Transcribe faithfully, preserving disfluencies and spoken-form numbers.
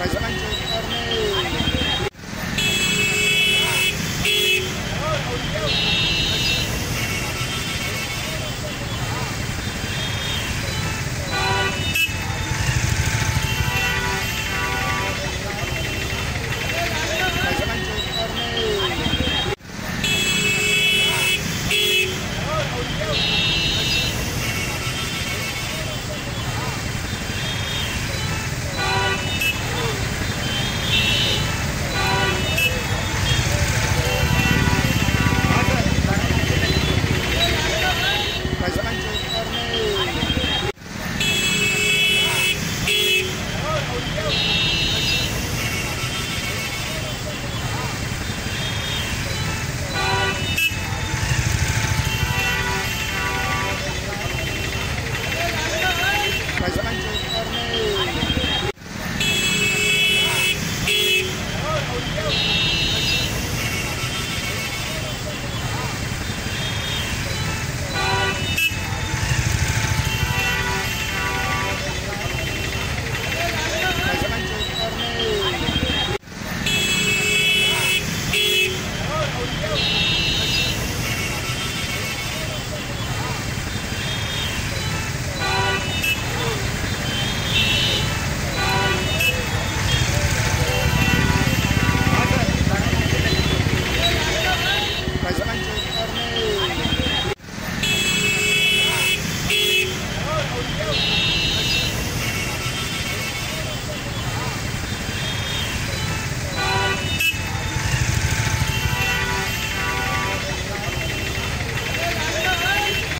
Guys, thank you.